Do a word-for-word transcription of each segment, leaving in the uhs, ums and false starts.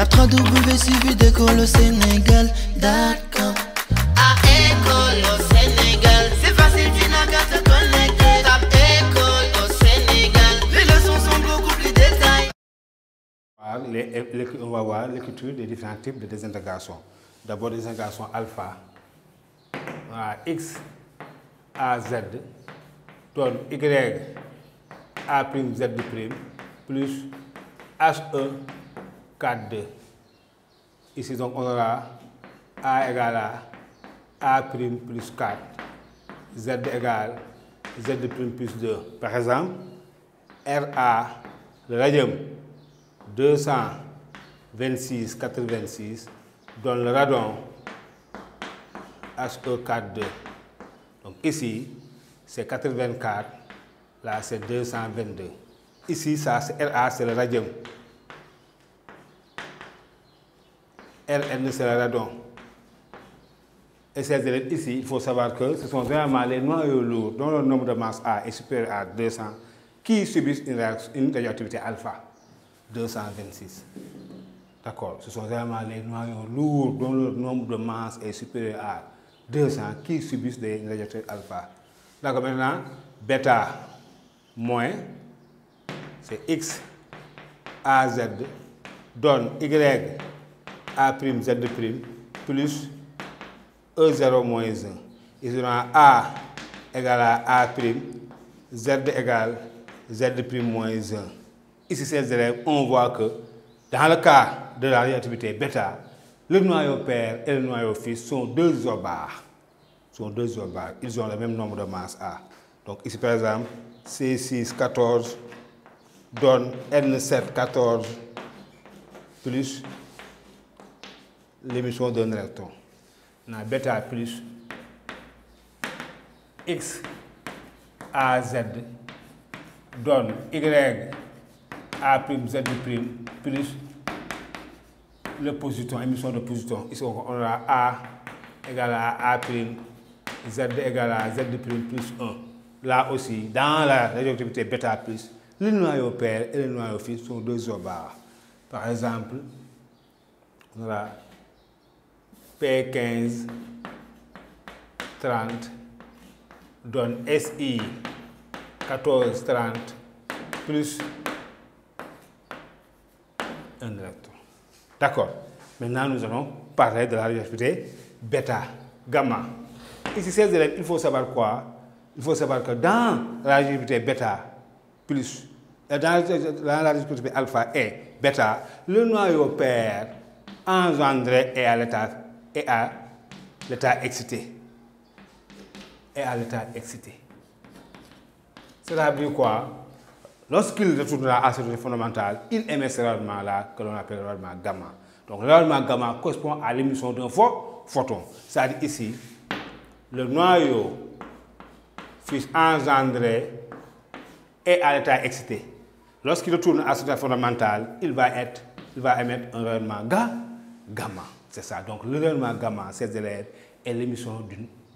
Tape trois W suivi d'école au Sénégal. D'accord. À école au Sénégal, c'est facile, tu n'as qu'à te connecter. Tape école au Sénégal, les leçons sont beaucoup plus détaillées. On va voir l'écriture des différents types de désintégration. D'abord, désintégration alpha. Voilà, X, A, Z. Donne Y, A prime, Z prime, plus H E, K deux. Ici, donc, on aura A égale à A prime plus quatre, Z égale Z prime plus deux. Par exemple, R A, le radium, deux cent vingt-six virgule quatre-vingt-six, donne le radon, H E quatre deux. Donc ici, c'est quatre-vingt-quatre, là c'est deux cent vingt-deux. Ici, ça c'est R A, c'est le radium. R N, c'est le radon. Et ces élèves ici, il faut savoir que ce sont vraiment les noyaux lourds dont le nombre de masse A est supérieur à deux cents qui subissent une, une radioactivité alpha, deux cent vingt-six. D'accord, ce sont vraiment les noyaux lourds dont le nombre de masse est supérieur à deux cents qui subissent des radioactivités alpha. D'accord, maintenant, bêta moins, c'est X, A, Z, donne Y, A prime, Z prime, plus E zéro moins un. Ils ont A égale à A prime, Z égale Z prime moins un. Ici, ces élèves, on voit que dans le cas de la radioactivité bêta, le noyau père et le noyau fils sont deux isobars. Sont deux isobars. Ils ont le même nombre de masses A. Donc ici, par exemple, C six quatorze donne N sept quatorze plus l'émission d'un électron. On a bêta plus X A Z donne Y A prime Z prime plus le positon, émission de positon. Ici on aura A égale à A prime, Z égale à Z prime plus un. Là aussi, dans la radioactivité bêta plus, le noyau père et le noyau fils sont deux isobars. Par exemple, on aura P quinze trente donne S I quatorze trente plus un électron. D'accord. Maintenant, nous allons parler de la radioactivité bêta, gamma. Ici, ces élèves, il faut savoir quoi? Il faut savoir que dans la radioactivité bêta plus, dans la radioactivité alpha et bêta, le noyau pair engendré est à l'état et à l'état excité. Et à l'état excité. Cela veut dire quoi? Lorsqu'il retournera à ce degré fondamental, il émet ce rayonnement-là que l'on appelle le rayonnement gamma. Donc le rayonnement gamma correspond à l'émission d'un faux photon. C'est-à-dire ici, le noyau fils engendré est à l'état excité. Lorsqu'il retourne à ce degré fondamental, il va, être, il va émettre un rayonnement ga, gamma. C'est ça. Donc, le rayonnement gamma, ces élèves, est l'émission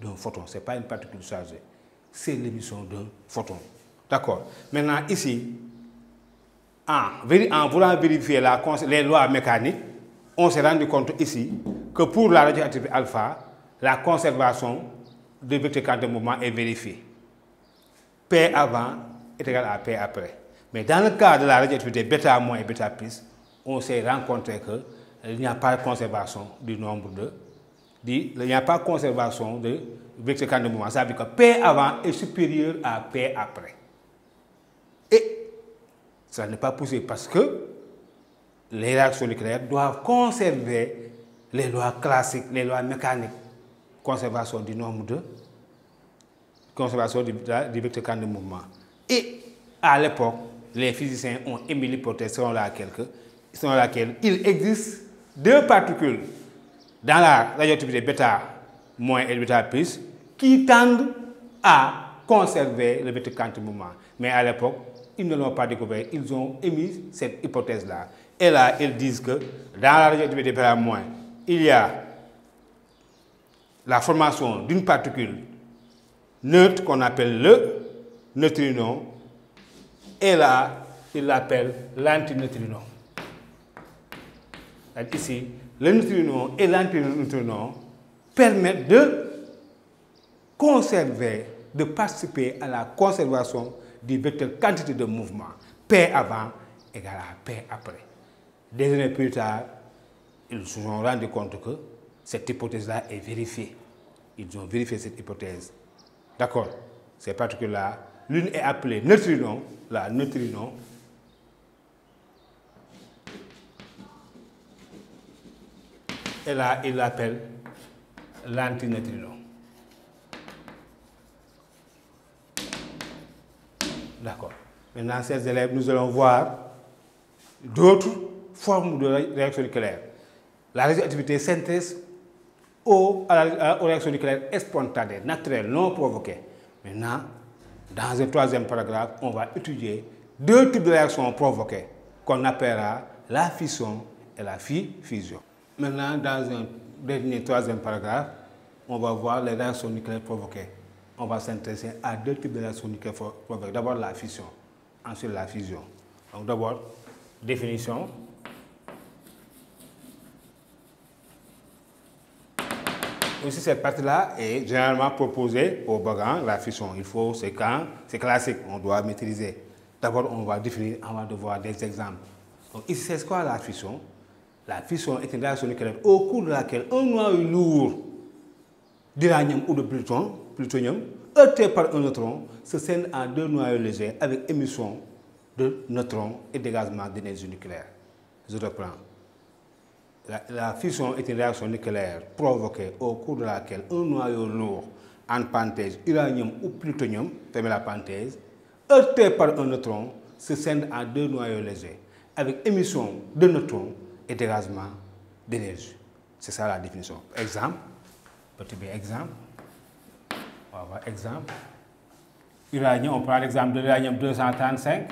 d'un photon. Ce n'est pas une particule chargée. C'est l'émission d'un photon. D'accord. Maintenant, ici, en, en voulant vérifier la, les lois mécaniques, on s'est rendu compte ici que pour la radioactivité alpha, la conservation de vecteur quantique de mouvement est vérifiée. P avant est égal à P après. Mais dans le cas de la radioactivité bêta moins et bêta plus, on s'est rencontré que il n'y a pas de conservation du nombre de... Il n'y a pas de conservation de vecteur quantique de mouvement. Ça veut dire que P avant est supérieur à P après. Et ça n'est pas possible parce que les réactions nucléaires doivent conserver les lois classiques, les lois mécaniques. Conservation du nombre de... Conservation du vecteur quantique de mouvement. Et à l'époque, les physiciens ont émis l'hypothèse selon laquelle, selon laquelle il existe deux particules dans la radioactivité bêta moins et bêta plus qui tendent à conserver le vecteur quantique mouvement. Mais à l'époque, ils ne l'ont pas découvert, ils ont émis cette hypothèse-là. Et là, ils disent que dans la radioactivité bêta moins, il y a la formation d'une particule neutre qu'on appelle le neutrino, et là, ils l'appellent l'antineutrino. Donc ici, le neutrino et l'antineutrino permettent de conserver, de participer à la conservation du vecteur quantité de mouvement. P avant égale à P après. Des années plus tard, ils se sont rendus compte que cette hypothèse-là est vérifiée. Ils ont vérifié cette hypothèse. D'accord? C'est parce que là, l'une est appelée neutrino, la neutrino, et là, il l'appelle l'antineutrino. D'accord. Maintenant, ces élèves, nous allons voir d'autres formes de réaction nucléaire. La réactivité synthèse aux, aux réactions nucléaires spontanées, naturelles, non provoquées. Maintenant, dans un troisième paragraphe, on va étudier deux types de réactions provoquées qu'on appellera la fission et la fission. Maintenant, dans un dernier troisième paragraphe, on va voir les réactions nucléaires provoquées. On va s'intéresser à deux types de réactions nucléaires provoquées. D'abord la fission, ensuite la fission. Donc d'abord, définition. Aussi, cette partie-là est généralement proposée au bagan, la fission. Il faut, c'est quand, c'est classique, on doit maîtriser. D'abord, on va définir, on va devoir des exemples. Donc ici, c'est quoi la fission? La fission est une réaction nucléaire au cours de laquelle un noyau lourd d'uranium ou de plutonium, plutonium heurté par un neutron, se scinde en deux noyaux légers avec émission de neutrons et dégagement d'énergie nucléaire. Je reprends. La, la fission est une réaction nucléaire provoquée au cours de laquelle un noyau lourd, en parenthèse uranium ou plutonium, fermez la parenthèse, heurté par un neutron, se scinde en deux noyaux légers avec émission de neutrons et dégagement d'énergie. C'est ça la définition. Exemple, petit bien exemple, on va voir exemple. Uranium, on prend l'exemple de l'uranium deux cent trente-cinq.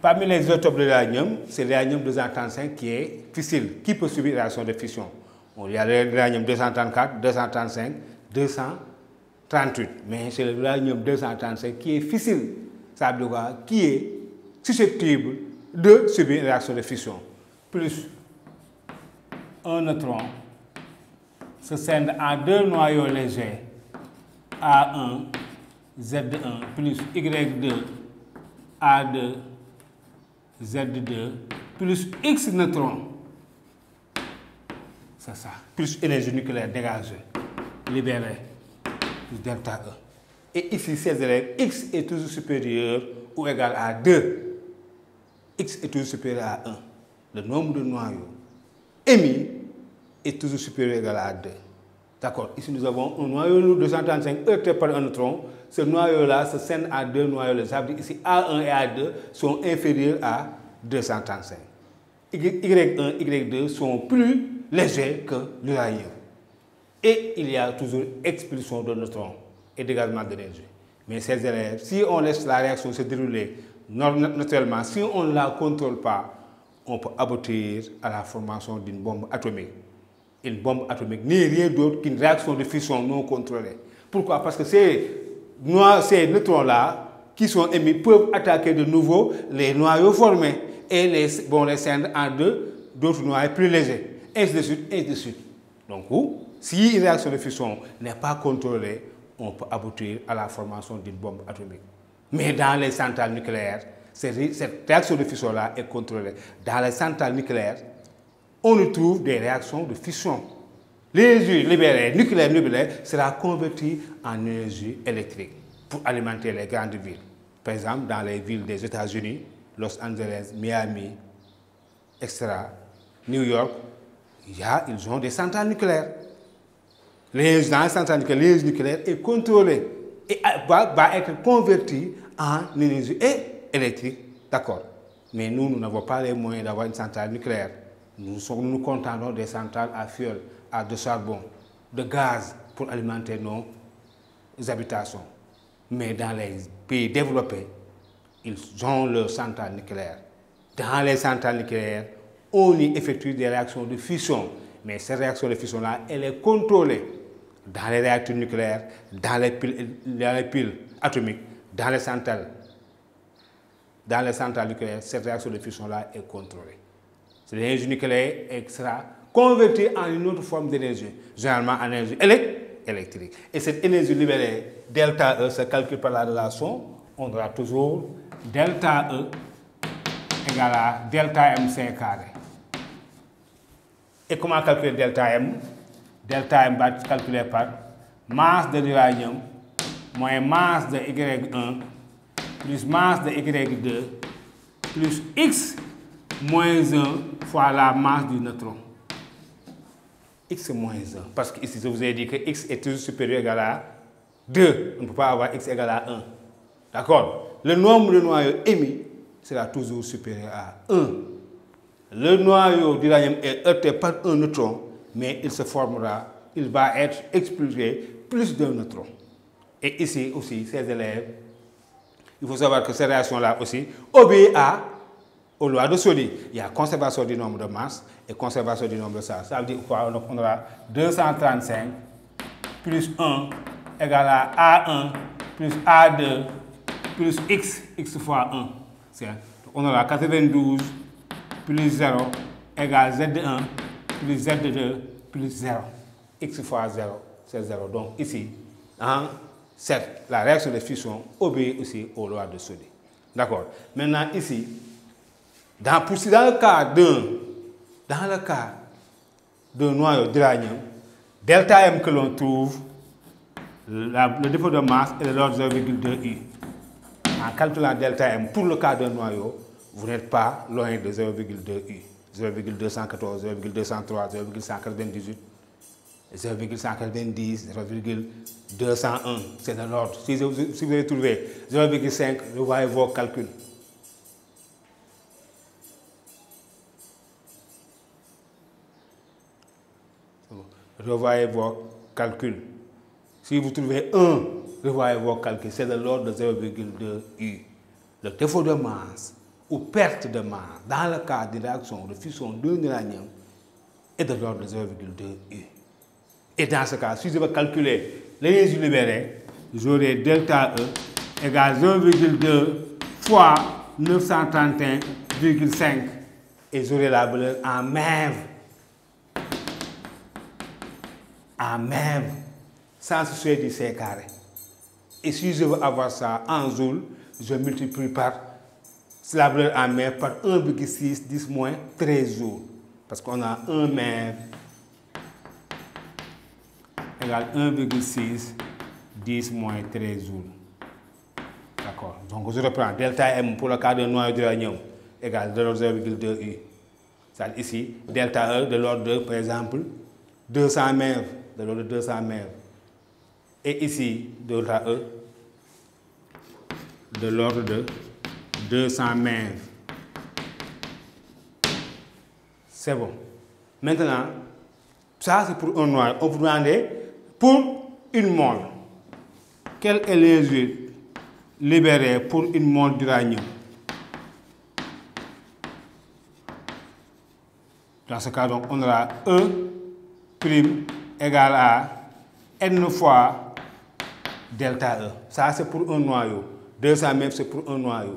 Parmi les isotopes de l'uranium, c'est l'uranium deux cent trente-cinq qui est fissile, qui peut subir une réaction de fission. Bon, il y a l'uranium deux cent trente-quatre, deux cent trente-cinq, deux cent trente-huit, mais c'est l'uranium deux cent trente-cinq qui est fissile, ça veut dire qui est susceptible de subir une réaction de fission. Plus un neutron se scinde en deux noyaux légers A un, Z un, plus Y deux, A deux, Z deux, plus X neutrons. C'est ça. Plus énergie nucléaire dégagée, libérée, plus delta E. Et ici, ces élèves, X est toujours supérieur ou égal à deux. X est toujours supérieur à un. Le nombre de noyaux émis est toujours supérieur ou égal à deux. D'accord. Ici, nous avons un noyau deux cent trente-cinq heurté par un neutron. Ce noyau-là se scinde à deux noyaux légers. Ça veut dire ici, A un et A deux sont inférieurs à deux cent trente-cinq. Y un, Y deux sont plus légers que l'uranium. Et il y a toujours expulsion de neutrons et dégagement d'énergie. Mais ces élèves, si on laisse la réaction se dérouler naturellement, si on ne la contrôle pas, on peut aboutir à la formation d'une bombe atomique. Une bombe atomique n'est rien d'autre qu'une réaction de fission non contrôlée. Pourquoi? Parce que ces, ces neutrons-là qui sont émis peuvent attaquer de nouveau les noyaux formés et les, bon, les scindent en deux, d'autres noyaux plus légers, ainsi de suite, ainsi de suite. Donc, si une réaction de fission n'est pas contrôlée, on peut aboutir à la formation d'une bombe atomique. Mais dans les centrales nucléaires, cette réaction de fission-là est contrôlée. Dans les centrales nucléaires, on y trouve des réactions de fission. L'énergie libérée, nucléaire libérée, sera convertie en énergie électrique pour alimenter les grandes villes. Par exemple, dans les villes des États-Unis, Los Angeles, Miami, et cetera, New York, il y a, ils ont des centrales nucléaires. L'énergie dans les centrales nucléaires, l'énergie nucléaire est contrôlée et va, va être convertie en énergie électrique. D'accord. Mais nous, nous n'avons pas les moyens d'avoir une centrale nucléaire. Nous sommes, nous contentons des centrales à fioul, à de charbon, de gaz pour alimenter nos habitations. Mais dans les pays développés, ils ont leurs centrales nucléaires. Dans les centrales nucléaires, on y effectue des réactions de fission. Mais ces réactions de fission-là, elles sont contrôlées dans les réacteurs nucléaires, dans les piles, dans les piles atomiques, dans les centrales. Dans les centrales nucléaires, cette réaction de fission-là est contrôlée. C'est l'énergie nucléaire et sera convertie en une autre forme d'énergie, généralement en énergie électrique. Et cette énergie libérée, delta E, se calcule par la relation. On aura toujours delta E égale à delta M C carré. Et comment calculer delta M? Delta M va être calculé par masse de l'uranium moins masse de Y un plus masse de Y deux plus X moins un fois la masse du neutron. X moins un. Parce que ici, je vous ai dit que X est toujours supérieur égal à deux. On ne peut pas avoir X égal à un. D'accord? Le nombre de noyaux émis sera toujours supérieur à un. Le noyau d'uranium est heurté par un neutron, mais il se formera, il va être expulsé plus d'un neutron. Et ici aussi, ces élèves, il faut savoir que ces réactions-là aussi obéissent aux lois de Soddy. Il y a conservation du nombre de masses et conservation du nombre de ça. Ça veut dire quoi? Donc on aura deux cent trente-cinq plus un égale à A un plus A deux plus X, X fois un. Donc on aura quatre-vingt-douze plus zéro égale Z un plus Z deux plus zéro. X fois zéro, c'est zéro. Donc ici, hein, cette, la réaction de fission obéit aussi aux lois de Soddy. D'accord. Maintenant ici, dans, pour, dans le cas d'un dans le cas d'un noyau d'uranium, delta M que l'on trouve, la, le dépôt de masse est de l'ordre de zéro virgule deux U. En calculant delta M pour le cas d'un noyau, vous n'êtes pas loin de zéro virgule deux U. zéro virgule deux cent quatorze, zéro virgule deux cent trois, zéro virgule cent quatre-vingt-dix-huit, zéro virgule cent quatre-vingt-dix, zéro virgule deux cent un. C'est de l'ordre. Si vous avez trouvé zéro virgule cinq, vous voyez vos calculs. Revoyez vos calculs. Si vous trouvez un, revoyez vos calculs. C'est de l'ordre de zéro virgule deux U. Le défaut de masse ou perte de masse dans le cas d'une réaction de fission d'un uranium est de l'ordre de zéro virgule deux U. Et dans ce cas, si je veux calculer l'énergie libérée, j'aurai delta E égale zéro virgule deux fois neuf cent trente et un virgule cinq et j'aurai la valeur en MeV. En MeV, cent soixante-dix C carré. Et si je veux avoir ça en joule, je multiplie par la valeur en MeV par un virgule six dix moins treize joules. Parce qu'on a un MeV égale un virgule six dix moins treize joules. D'accord. Donc je reprends delta M pour le cas de noyau d'uranium égale de l'ordre zéro virgule deux U. C'est-à-dire ici, delta E de l'ordre de, par exemple, deux cents MeV, de l'ordre de deux cents MeV. Et ici, delta E de l'ordre de deux cents MeV. C'est bon. Maintenant, ça c'est pour un noyau. On vous demandait pour une mole. Quelle est l'énergie libérée pour une mole d'uranium? Dans ce cas, donc, on aura E prime égale à N fois delta E. Ça c'est pour un noyau. deux cents MeV c'est pour un noyau.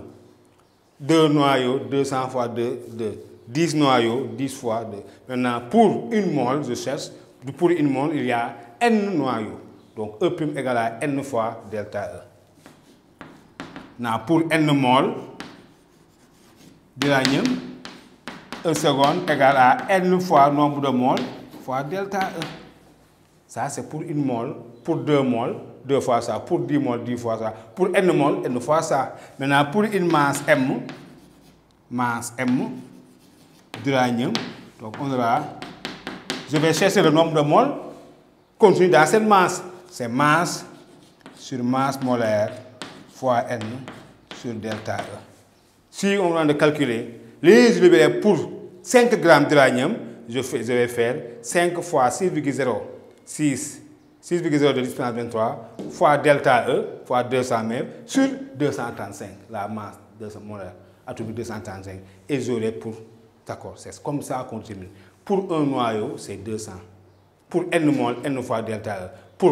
deux noyaux, deux cents fois deux, deux. dix noyaux, dix fois deux. Maintenant, pour une mole, je cherche, pour une mole, il y a N noyaux. Donc, E' égale à N fois delta E. Maintenant, pour N mole d'uranium, E seconde égale à N fois nombre de moles fois delta E. Ça, c'est pour une mole, pour deux moles, deux fois ça, pour dix moles, dix fois ça, pour N moles, N fois ça. Maintenant, pour une masse M, masse M, d'uranium, donc on aura, je vais chercher le nombre de moles contenu dans cette masse, c'est masse sur masse molaire fois N sur delta E. Si on va calculer l'énergie libérée pour cinq grammes d'uranium, je, je vais faire cinq fois six virgule zéro, six, six virgule zéro de dix puissance vingt-trois fois delta E fois deux cents MeV sur deux cent trente-cinq, la masse de ce molaire atomique deux cent trente-cinq, et j'aurai pour. D'accord, c'est comme ça qu'on termine. Pour un noyau, c'est deux cents. Pour N mol, N fois delta E. Pour,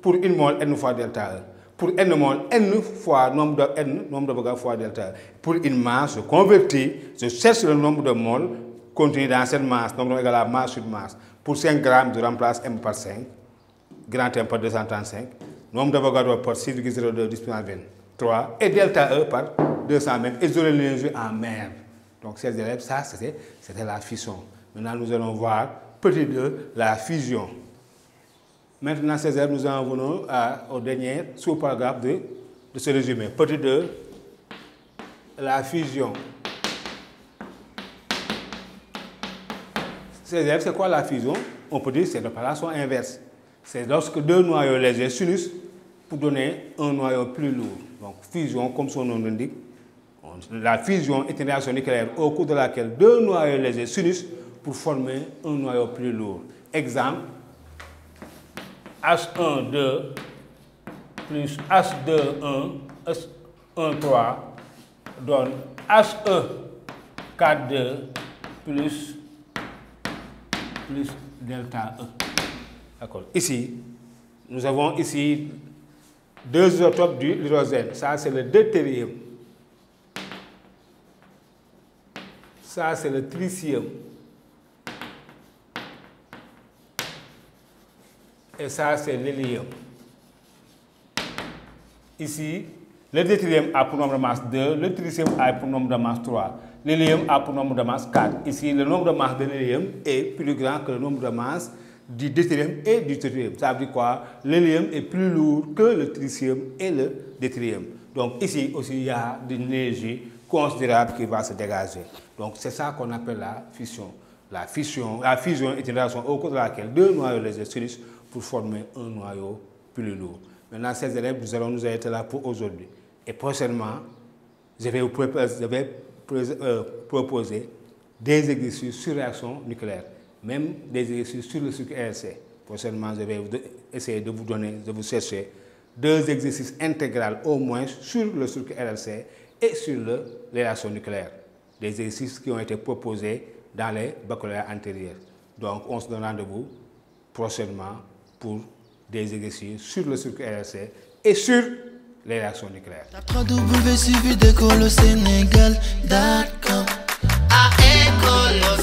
pour une mol, N fois delta E. Pour N mol, N fois nombre de N, nombre de bagages fois delta E. Pour une masse, je convertis, je cherche le nombre de moles continue dans cette masse, nombre égal à masse sur masse. Pour cinq grammes, je remplace M par cinq, grand M par deux cent trente-cinc, nombre de Avogadro par six virgule zéro deux, dix puissance vingt-trois, et delta E par deux cents mètres, et isoler l'énergie en mer. Donc, ces élèves, ça, c'était la fission. Maintenant, nous allons voir, petit deux, la fusion. Maintenant, ces élèves, nous en venons à, au dernier sous-paragraphe de, de ce résumé. Petit deux, la fusion. Ces élèves, c'est quoi la fusion? On peut dire que c'est l'opération inverse. C'est lorsque deux noyaux légers s'unissent pour donner un noyau plus lourd. Donc, fusion, comme son nom l'indique, la fusion est une réaction nucléaire au cours de laquelle deux noyaux légers s'unissent pour former un noyau plus lourd. Exemple, H un deux plus H deux un, H un trois donne H E quatre deux plus plus delta E. D'accord. Ici, nous avons ici deux isotopes du hydrogène. Ça, c'est le deutérium. Ça, c'est le tritium. Et ça, c'est l'hélium. Ici, le deutérium a pour nombre de masse deux, le tritium a pour nombre de masse trois. L'hélium a pour nombre de masse quatre. Ici, le nombre de masse de l'hélium est plus grand que le nombre de masse du deutérium et du tritium. Ça veut dire quoi? L'hélium est plus lourd que le tritium et le deutérium. Donc ici aussi, il y a une énergie considérable qui va se dégager. Donc c'est ça qu'on appelle la fission. La fission, la fusion est une réaction au cours de laquelle deux noyaux légers s'unissent pour former un noyau plus lourd. Maintenant, ces élèves, nous allons nous arrêter là pour aujourd'hui. Et prochainement, je vais vous préparer, je vais Euh, proposer des exercices sur réaction nucléaire, même des exercices sur le sucre R C. Prochainement, je vais essayer de vous donner, de vous chercher deux exercices intégrales au moins sur le sucre R C et sur le, les réactions nucléaires. Des exercices qui ont été proposés dans les baccalauréats antérieurs. Donc, on se donne rendez-vous prochainement pour des exercices sur le sucre R C et sur les réactions nucléaires. La trois W suivi d'école au Sénégal, d'accord, à école.